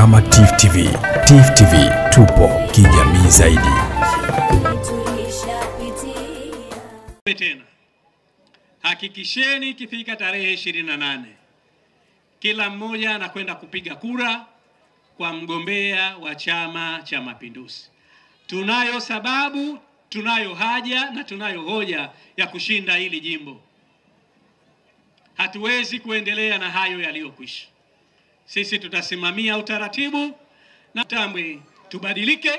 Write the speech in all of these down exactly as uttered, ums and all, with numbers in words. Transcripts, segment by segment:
kama T I F U T V. T I F U T V, tupo kijamii zaidi. Tena, hakikisheni ikifika tarehe ishirini na nane. Kila mmoja anakwenda kupiga kura kwa mgombea wa Chama cha Mapinduzi. Tunayo sababu, tunayo haja na tunayo hoja ya kushinda hili jimbo. Hatuwezi kuendelea na hayo yaliyokwisha. Sisi tutasimamia utaratibu na tambwe tubadilike,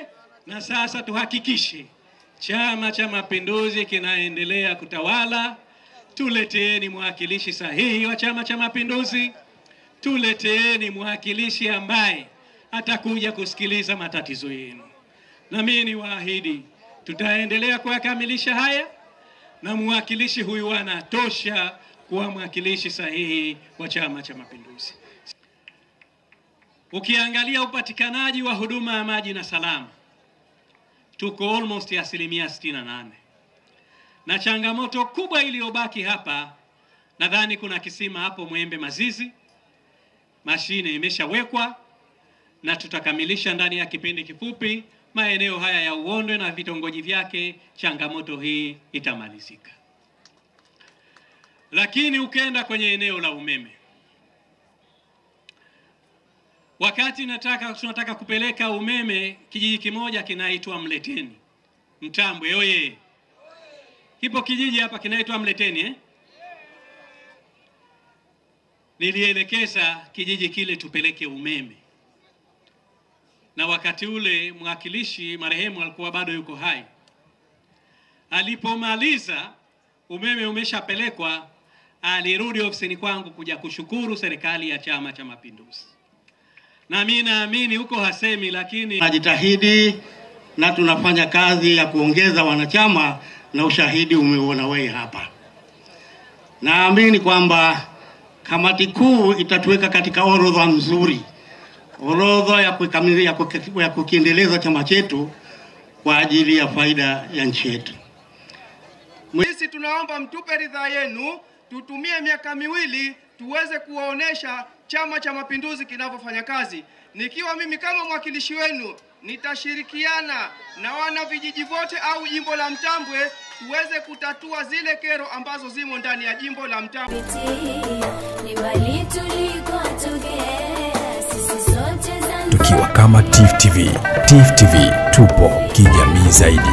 na sasa tuhakikishe Chama cha Mapinduzi kinaendelea kutawala. Tuleteeni mwakilishi sahihi wa Chama cha Mapinduzi. Tuleteeni mwakilishi ambaye atakuja kusikiliza matatizo yenu. Na mimi ni waahidi tutaendelea kuyakamilisha haya, na mwakilishi huyu anatosha kuwa mwakilishi sahihi wa Chama cha Mapinduzi. Ukiangalia upatikanaji wa huduma ya maji na salama, tuko almost asilimia sitini na nane. Na changamoto kubwa iliyobaki hapa, nadhani kuna kisima hapo Mwembe Mazizi, mashine imeshawekwa na tutakamilisha ndani ya kipindi kifupi maeneo haya ya Uondwe na vitongoji vyake. Changamoto hii itamalizika. Lakini ukienda kwenye eneo la umeme, wakati nataka tunataka kupeleka umeme kijiji kimoja kinaitwa Mleteni. Mtambwe oye. Kipo kijiji hapa kinaitwa Mleteni eh? Nilielekeza kijiji kile tupeleke umeme. Na wakati ule mwakilishi marehemu alikuwa bado yuko hai. Alipomaliza umeme umeshapelekwa, alirudi ofisini kwangu kuja kushukuru serikali ya Chama cha Mapinduzi. Na mimi naamini huko hasemi, lakini najitahidi na tunafanya kazi ya kuongeza wanachama, na ushahidi umeuona wewe hapa. Naamini kwamba kamati kuu itatuweka katika orodha nzuri, orodha ya kukamilisha ya kukiendeleza chama chetu kwa ajili ya faida ya nchi yetu. Sisi tunaomba mtupe ridhaa yenu, tutumie miaka miwili tuweze kuwaonesha Chama cha Mapinduzi kinavyofanya kazi. Nikiwa mimi kama mwakilishi wenu, nitashirikiana na wana vijiji wote au jimbo la Mtambwe tuweze kutatua zile kero ambazo zimo ndani ya jimbo la Mtambwe. Tukiwa kama T I F U T V, T I F U T V tupo kijamii zaidi.